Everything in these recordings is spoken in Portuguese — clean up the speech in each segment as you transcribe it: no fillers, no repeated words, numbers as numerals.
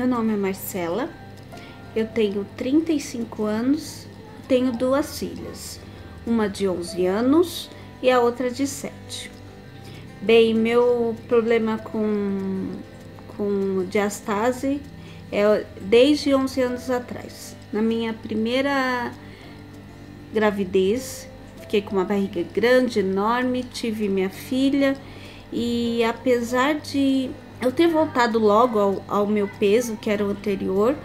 Meu nome é Marcela, eu tenho 35 anos, tenho duas filhas, uma de 11 anos e a outra de 7. Bem, meu problema com diástase é desde 11 anos atrás. Na minha primeira gravidez, fiquei com uma barriga grande, enorme, tive minha filha e apesar de eu ter voltado logo ao meu peso, que era o anterior,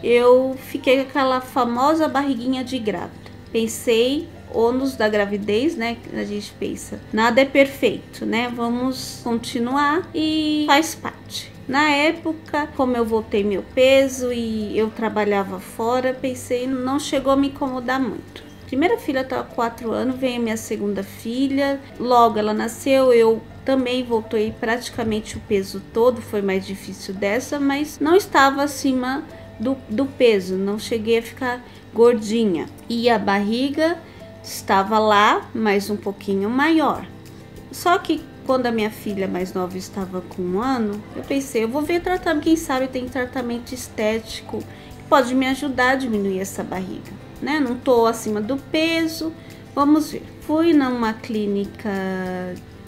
eu fiquei com aquela famosa barriguinha de grávida. Pensei, ônus da gravidez, né? A gente pensa, nada é perfeito, né? Vamos continuar e faz parte. Na época, como eu voltei meu peso e eu trabalhava fora, pensei, não chegou a me incomodar muito. Primeira filha estava com 4 anos, veio minha segunda filha, logo ela nasceu, eu também voltei praticamente o peso todo, foi mais difícil dessa, mas não estava acima do peso, não cheguei a ficar gordinha. E a barriga estava lá, mas um pouquinho maior. Só que quando a minha filha mais nova estava com 1 ano, eu pensei, eu vou ver tratamento, quem sabe tem tratamento estético que pode me ajudar a diminuir essa barriga, né? Não tô acima do peso, vamos ver. Fui numa clínica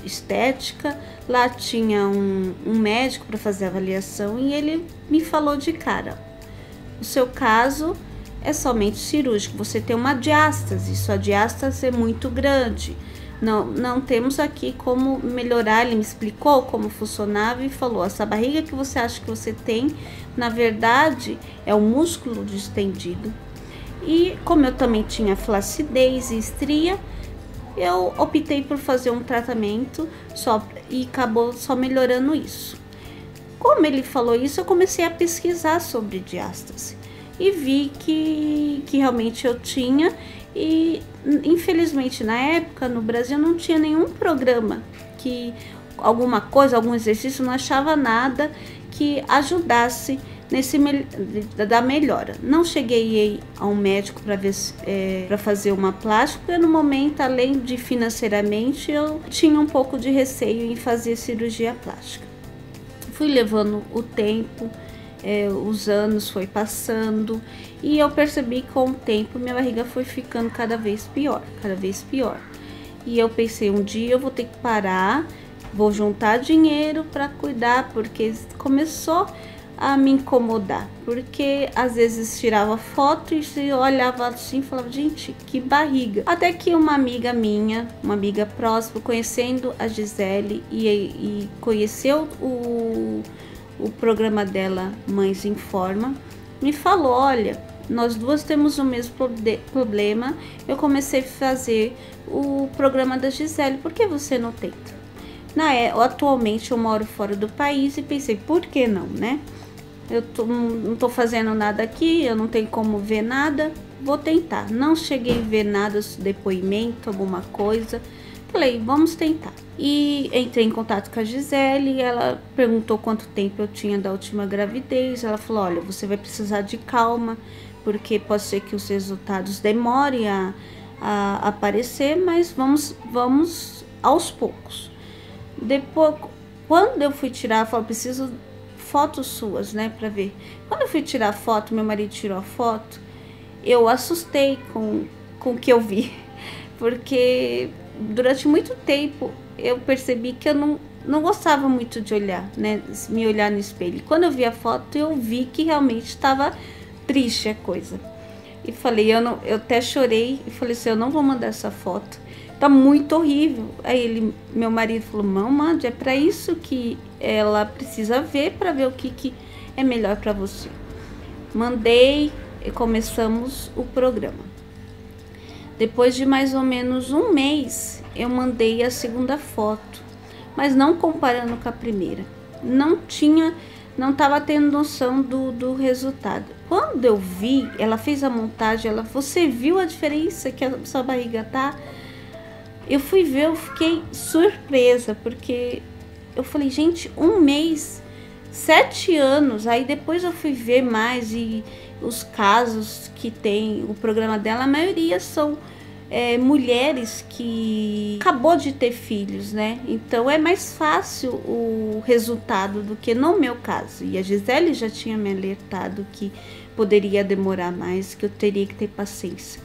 estética, lá tinha um médico para fazer a avaliação e ele me falou de cara, o seu caso é somente cirúrgico, você tem uma diástase, sua diástase é muito grande. Não temos aqui como melhorar. Ele me explicou como funcionava e falou, essa barriga que você acha que você tem, na verdade, é o músculo distendido. E como eu também tinha flacidez e estria, eu optei por fazer um tratamento só e acabou só melhorando isso. Como ele falou isso, eu comecei a pesquisar sobre diástase e vi que realmente eu tinha. E infelizmente na época no Brasil não tinha nenhum programa, que alguma coisa, algum exercício, não achava nada que ajudasse da melhora. Não cheguei a um médico para ver para fazer uma plástica, porque no momento, além de financeiramente, eu tinha um pouco de receio em fazer cirurgia plástica. Fui levando o tempo. Os anos foi passando e eu percebi que com o tempo minha barriga foi ficando cada vez pior. E eu pensei, um dia eu vou ter que parar, vou juntar dinheiro para cuidar, porque começou a me incomodar. Porque às vezes tirava foto e se olhava assim e falava, gente, que barriga. Até que uma amiga minha, uma amiga próxima, conhecendo a Gizele e conheceu o programa dela, Mães em Forma, me falou, olha, nós duas temos o mesmo problema, eu comecei a fazer o programa da Gizele, por que você não tenta? Atualmente eu moro fora do país e pensei, por que não, né? Eu não tô fazendo nada aqui, eu não tenho como ver nada, vou tentar. Não cheguei a ver nada, depoimento, alguma coisa. Falei, vamos tentar. E entrei em contato com a Gizele, ela perguntou quanto tempo eu tinha da última gravidez. Ela falou, olha, você vai precisar de calma, porque pode ser que os resultados demorem a aparecer, mas vamos aos poucos. Depois, quando eu fui tirar, ela falou, preciso fotos suas, né, pra ver. Quando eu fui tirar a foto, meu marido tirou a foto, eu assustei com o que eu vi, porque durante muito tempo eu percebi que eu não gostava muito de olhar, né? Me olhar no espelho. Quando eu vi a foto, eu vi que realmente estava triste a coisa. E falei, eu até chorei e falei assim, eu não vou mandar essa foto, tá muito horrível. Aí meu marido falou, não mande, é para isso que ela precisa ver, para ver o que é melhor para você. Mandei e começamos o programa. Depois de mais ou menos um mês, eu mandei a segunda foto, mas não comparando com a primeira. Não estava tendo noção do resultado. Quando eu vi, ela fez a montagem, você viu a diferença que a sua barriga tá? Eu fui ver, eu fiquei surpresa, porque eu falei, gente, um mês, 7 anos, aí depois eu fui ver mais e os casos que tem o programa dela, a maioria são mulheres que acabou de ter filhos, né? Então é mais fácil o resultado do que no meu caso. E a Gizele já tinha me alertado que poderia demorar mais, que eu teria que ter paciência.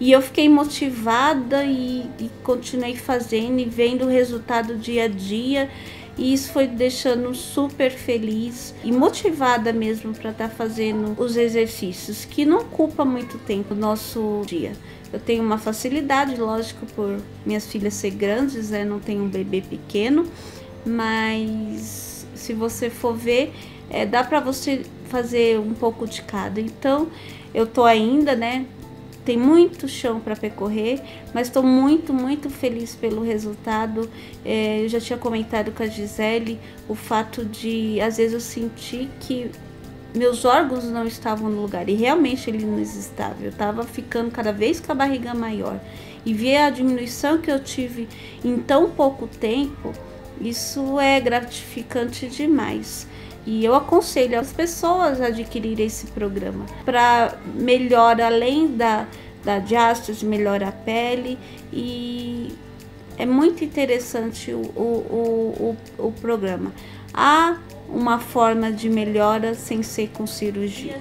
E eu fiquei motivada e continuei fazendo e vendo o resultado dia a dia. E isso foi deixando super feliz e motivada mesmo para estar fazendo os exercícios, que não ocupa muito tempo do nosso dia. Eu tenho uma facilidade, lógico, por minhas filhas ser grandes, né? Não tenho um bebê pequeno, mas se você for ver, dá para você fazer um pouco de cada. Então, eu tô ainda, né? Tem muito chão para percorrer, mas estou muito, muito feliz pelo resultado. Eu já tinha comentado com a Gizele o fato de, às vezes, eu sentir que meus órgãos não estavam no lugar, e realmente ele não estava. Eu estava ficando cada vez com a barriga maior, e ver a diminuição que eu tive em tão pouco tempo, isso é gratificante demais. E eu aconselho as pessoas a adquirirem esse programa para melhora, além da diástase, melhora a pele. E é muito interessante o programa. Há uma forma de melhora sem ser com cirurgia.